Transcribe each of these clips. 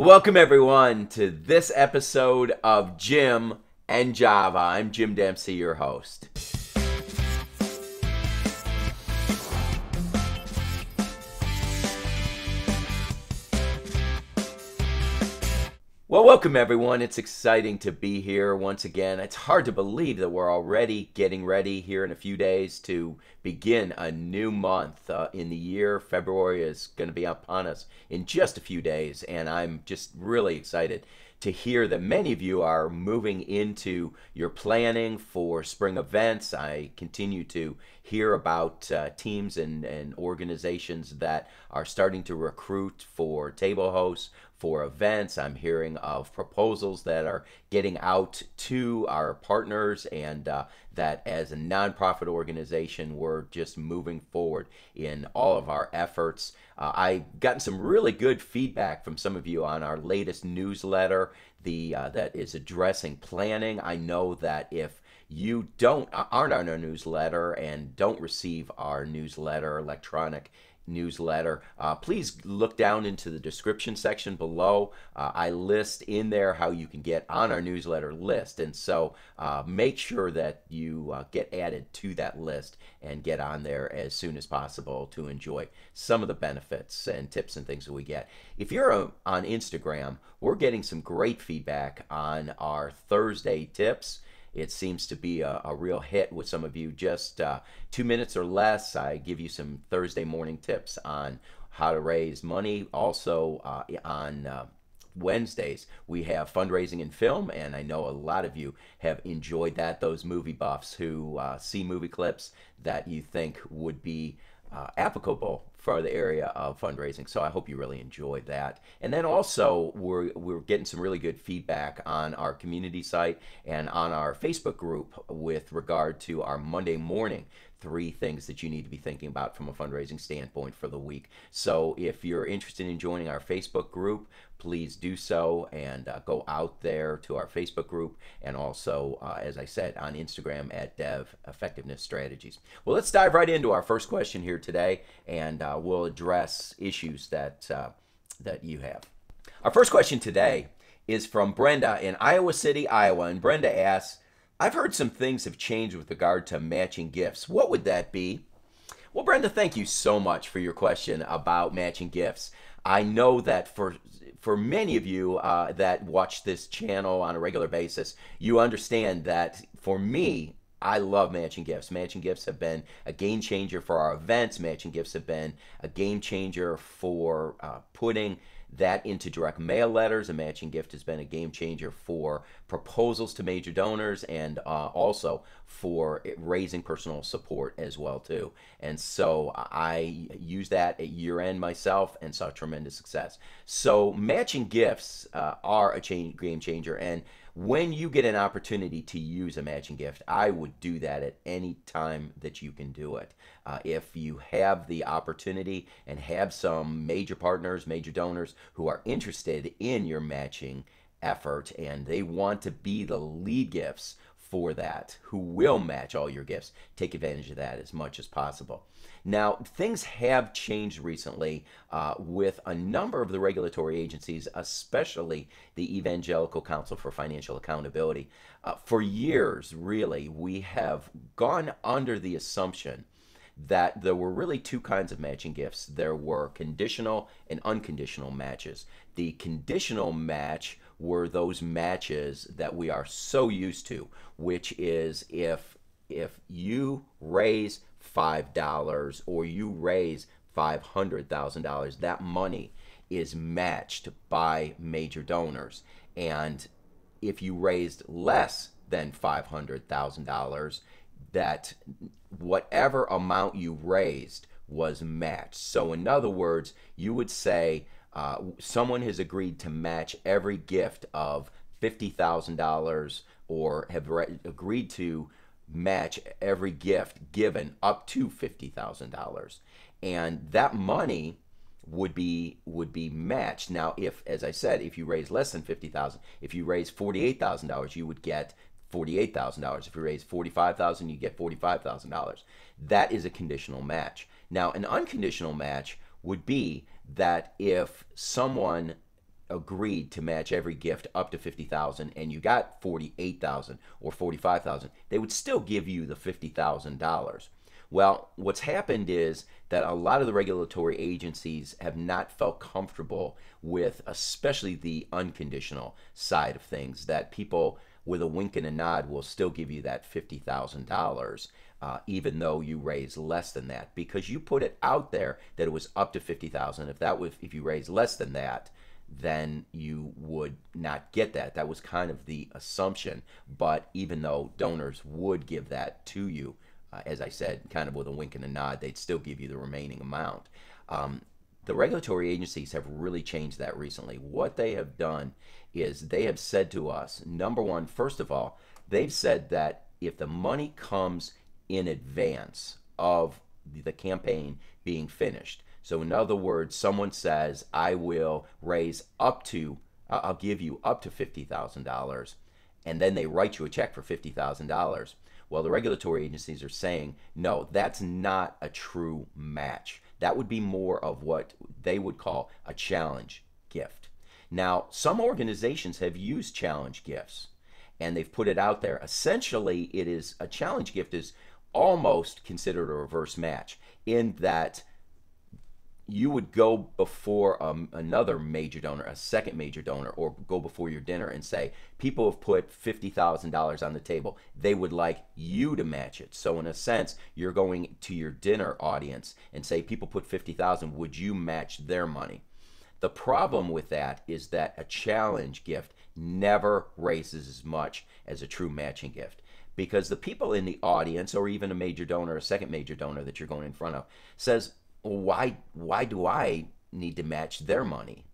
Welcome everyone to this episode of Jim and Java. I'm Jim Dempsey, your host. Well, welcome everyone. It's exciting to be here once again. It's hard to believe that we're already getting ready here in a few days to begin a new month in the year. February is going to be upon us in just a few days, and I'm just really excited to hear that many of you are moving into your planning for spring events. I continue to hear about teams and organizations that are starting to recruit for table hosts, for events. I'm hearing of proposals that are getting out to our partners, and that as a nonprofit organization, we're just moving forward in all of our efforts. I've gotten some really good feedback from some of you on our latest newsletter that is addressing planning. I know that if you aren't on our newsletter and don't receive our newsletter, electronic newsletter, please look down into the description section below. I list in there how you can get on our newsletter list, and so make sure that you get added to that list and get on there as soon as possible to enjoy some of the benefits and tips and things that we get. If you're on Instagram, we're getting some great feedback on our Thursday tips. It seems to be a real hit with some of you. Just 2 minutes or less, I give you some Thursday morning tips on how to raise money. Also on Wednesdays, we have fundraising and film, and I know a lot of you have enjoyed that. Those movie buffs who see movie clips that you think would be applicable for the area of fundraising. So I hope you really enjoyed that. And then also we're getting some really good feedback on our community site and on our Facebook group with regard to our Monday morning 3 things that you need to be thinking about from a fundraising standpoint for the week. So if you're interested in joining our Facebook group, please do so, and go out there to our Facebook group, and also, as I said, on Instagram at Dev Effectiveness Strategies. Well, let's dive right into our first question here today, and we'll address issues that you have. Our first question today is from Brenda in Iowa City, Iowa, and Brenda asks, I've heard some things have changed with regard to matching gifts. What would that be? Well, Brenda, thank you so much for your question about matching gifts. I know that for many of you that watch this channel on a regular basis, you understand that for me, I love matching gifts. Matching gifts have been a game changer for our events. Matching gifts have been a game changer for putting that into direct mail letters. A matching gift has been a game changer for proposals to major donors, and also for raising personal support as well too. And so I used that at year end myself and saw tremendous success. So matching gifts are a game changer, and when you get an opportunity to use a matching gift, I would do that at any time that you can do it. If you have the opportunity and have some major partners, major donors who are interested in your matching effort, and they want to be the lead gifts for that, who will match all your gifts, take advantage of that as much as possible. Now, things have changed recently with a number of the regulatory agencies, especially the Evangelical Council for Financial Accountability. For years, really, we have gone under the assumption that there were really two kinds of matching gifts. There were conditional and unconditional matches. The conditional match were those matches that we are so used to, which is if you raise $5 or you raise $500,000, that money is matched by major donors. And if you raised less than $500,000, that whatever amount you raised was matched. So in other words, you would say someone has agreed to match every gift of $50,000, or have agreed to match every gift given up to $50,000, and that money would be matched. Now, if, as I said, if you raise less than $50,000, if you raise $48,000, you would get $48,000. If you raise $45,000, you get $45,000. That is a conditional match. Now, an unconditional match would be that if someone agreed to match every gift up to $50,000 and you got $48,000 or $45,000, they would still give you the $50,000. Well, what's happened is that a lot of the regulatory agencies have not felt comfortable with, especially the unconditional side of things, that people with a wink and a nod will still give you that $50,000 even though you raise less than that, because you put it out there that it was up to $50,000. If that was, if you raise less than that, then you would not get that. That was kind of the assumption. But even though donors would give that to you, as I said, kind of with a wink and a nod, they'd still give you the remaining amount. The regulatory agencies have really changed that recently. What they have done is they have said to us, number one, first of all, they've said that if the money comes in advance of the campaign being finished, so in other words, someone says, I will raise up to, I'll give you up to $50,000, and then they write you a check for $50,000. Well, the regulatory agencies are saying, no, that's not a true match. That would be more of what they would call a challenge gift. Now, some organizations have used challenge gifts, and they've put it out there. Essentially, it is a challenge gift is almost considered a reverse match, in that you would go before another major donor, a second major donor, or go before your dinner and say, people have put $50,000 on the table. They would like you to match it. So in a sense, you're going to your dinner audience and say, people put $50,000, would you match their money? The problem with that is that a challenge gift never raises as much as a true matching gift, because the people in the audience, or even a major donor, a second major donor that you're going in front of, says, why do I need to match their money?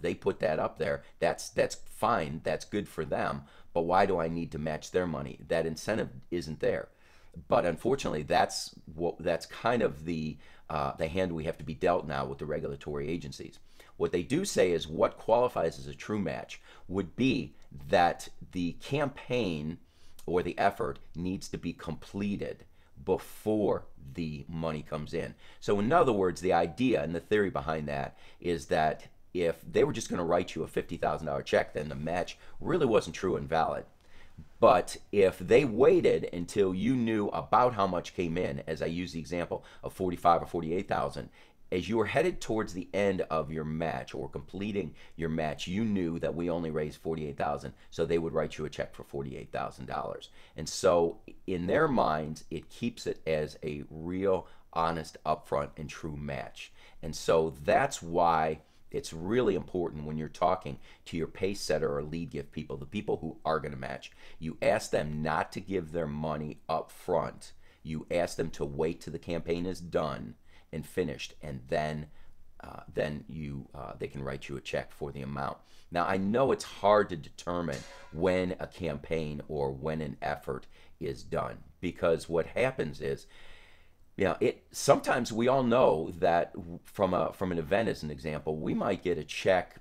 They put that up there. That's fine. That's good for them. But why do I need to match their money? That incentive isn't there. But unfortunately, that's kind of the hand we have to be dealt now with the regulatory agencies. What they do say is what qualifies as a true match would be that the campaign or the effort needs to be completed before the money comes in. So in other words, the idea and the theory behind that is that if they were just going to write you a $50,000 check, then the match really wasn't true and valid. But if they waited until you knew about how much came in, as I use the example of $45,000 or $48,000, as you were headed towards the end of your match or completing your match, you knew that we only raised $48,000, so they would write you a check for $48,000. And so in their minds, it keeps it as a real, honest, upfront, and true match. And so that's why it's really important when you're talking to your pace setter or lead gift people, the people who are going to match, you ask them not to give their money up front. You ask them to wait till the campaign is done and finished, and then they can write you a check for the amount. Now, I know it's hard to determine when a campaign or when an effort is done, because what happens is, you know, sometimes we all know that from an event, as an example, we might get a check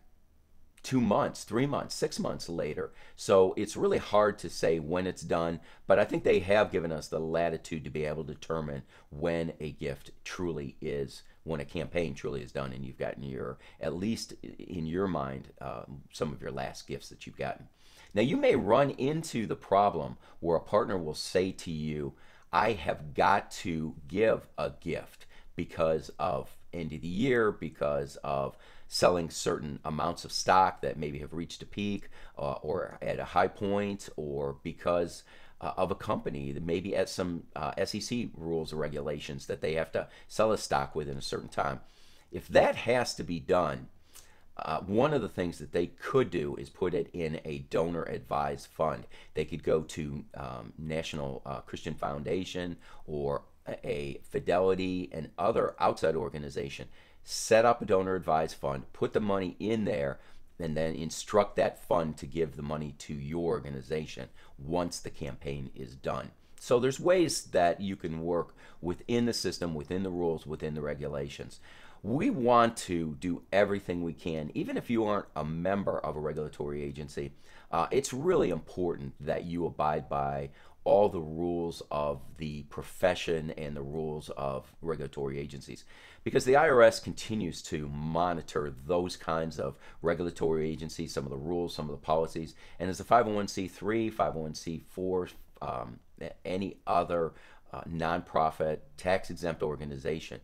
2 months, 3 months, 6 months later. So it's really hard to say when it's done, but I think they have given us the latitude to be able to determine when a gift truly is, when a campaign truly is done and you've gotten your, at least in your mind, some of your last gifts that you've gotten. Now, you may run into the problem where a partner will say to you, I have got to give a gift because of end of the year, because of selling certain amounts of stock that maybe have reached a peak or at a high point, or because of a company that maybe at some SEC rules or regulations that they have to sell a stock within a certain time. If that has to be done, one of the things that they could do is put it in a donor advised fund. They could go to National Christian Foundation or a Fidelity and other outside organization, set up a donor advised fund, put the money in there, and then instruct that fund to give the money to your organization once the campaign is done. So there's ways that you can work within the system, within the rules, within the regulations. We want to do everything we can, even if you aren't a member of a regulatory agency. It's really important that you abide by all the rules of the profession and the rules of regulatory agencies, because the IRS continues to monitor those kinds of regulatory agencies, some of the rules, some of the policies. And as a 501c3, 501c4, any other nonprofit tax-exempt organization,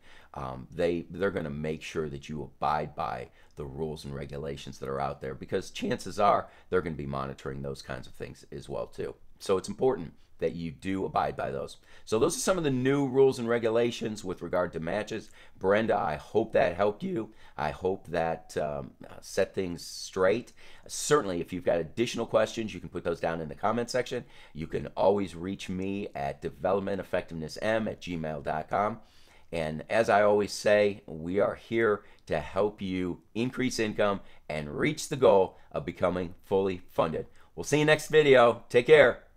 they're going to make sure that you abide by the rules and regulations that are out there, because chances are they're going to be monitoring those kinds of things as well too. So it's important that you do abide by those. So those are some of the new rules and regulations with regard to matches. Brenda, I hope that helped you. I hope that set things straight. Certainly, if you've got additional questions, you can put those down in the comment section. You can always reach me at developmenteffectivenessm@gmail.com. And as I always say, we are here to help you increase income and reach the goal of becoming fully funded. We'll see you next video. Take care.